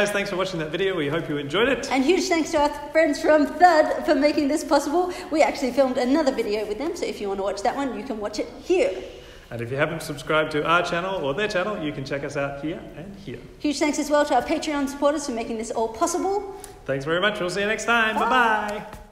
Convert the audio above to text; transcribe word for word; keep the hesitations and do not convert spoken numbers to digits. guys, thanks for watching that video. We hope you enjoyed it. And huge thanks to our friends from Thud for making this possible. We actually filmed another video with them, so if you want to watch that one, you can watch it here. And if you haven't subscribed to our channel or their channel, you can check us out here and here. Huge thanks as well to our Patreon supporters for making this all possible. Thanks very much. We'll see you next time. Bye-bye.